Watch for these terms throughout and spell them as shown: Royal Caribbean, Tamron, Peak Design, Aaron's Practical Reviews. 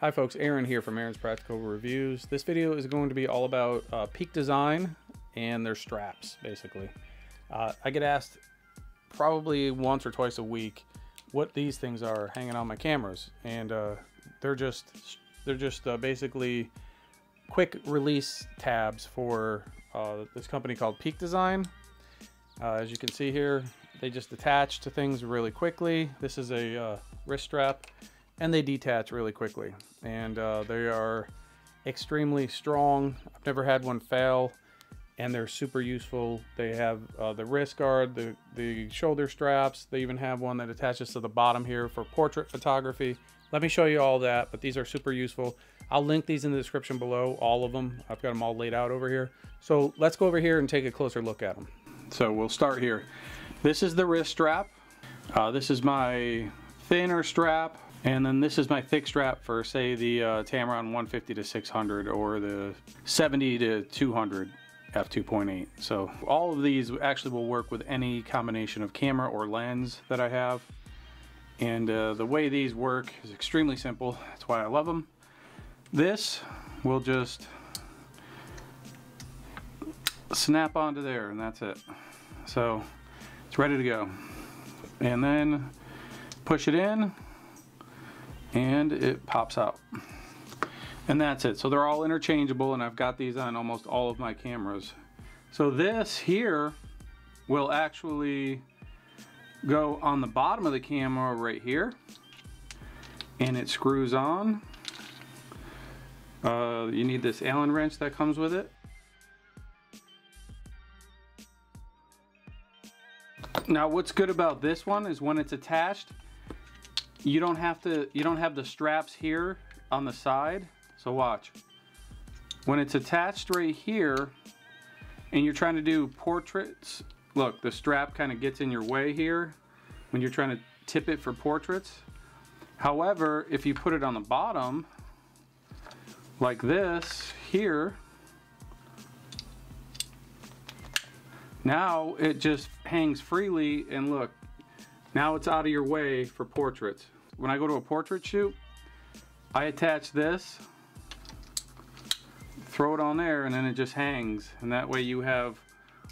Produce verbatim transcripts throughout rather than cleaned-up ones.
Hi folks, Aaron here from Aaron's Practical Reviews. This video is going to be all about uh, Peak Design and their straps, basically. Uh, I get asked probably once or twice a week what these things are hanging on my cameras, and uh, they're just they're just uh, basically quick release tabs for uh, this company called Peak Design. Uh, as you can see here, they just attach to things really quickly. This is a uh, wrist strap, and they detach really quickly, and uh, they are extremely strong. I've never had one fail, and they're super useful. They have uh, the wrist guard, the, the shoulder straps. They even have one that attaches to the bottom here for portrait photography. Let me show you all that, but these are super useful. I'll link these in the description below, all of them. I've got them all laid out over here. So let's go over here and take a closer look at them. So we'll start here. This is the wrist strap. Uh, this is my thinner strap. And then this is my thick strap for, say, the uh, Tamron one fifty to six hundred or the seventy to two hundred f two point eight. So all of these actually will work with any combination of camera or lens that I have. And uh, the way these work is extremely simple. That's why I love them. This will just snap onto there, and that's it. So it's ready to go. And then push it in, and it pops out, and that's it. So they're all interchangeable, and I've got these on almost all of my cameras. So this here will actually go on the bottom of the camera right here, and it screws on. Uh, you need this Allen wrench that comes with it. Now what's good about this one is when it's attached, you don't have to, you don't have the straps here on the side. So watch. When it's attached right here and you're trying to do portraits, look, the strap kind of gets in your way here when you're trying to tip it for portraits. However, if you put it on the bottom like this here, now it just hangs freely, and look, now it's out of your way for portraits. When I go to a portrait shoot, I attach this, throw it on there, and then it just hangs. And that way you have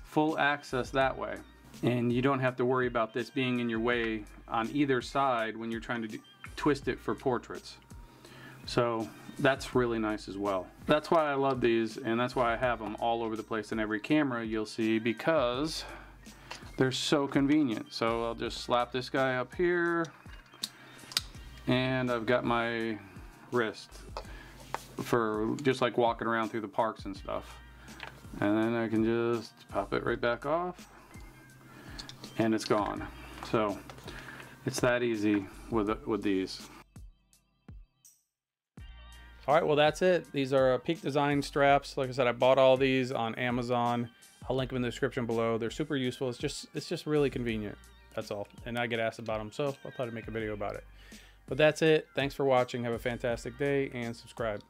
full access that way. And you don't have to worry about this being in your way on either side when you're trying to do, twist it for portraits. So that's really nice as well. That's why I love these, and that's why I have them all over the place in every camera you'll see, because they're so convenient. So I'll just slap this guy up here, and I've got my wrist for just like walking around through the parks and stuff. And then I can just pop it right back off, and it's gone. So it's that easy with, with these. All right, well, that's it. These are Peak Design straps. Like I said, I bought all these on Amazon. I'll link them in the description below. They're super useful. It's just it's just really convenient. That's all. And I get asked about them, so I thought I'd make a video about it. But that's it. Thanks for watching. Have a fantastic day, and subscribe.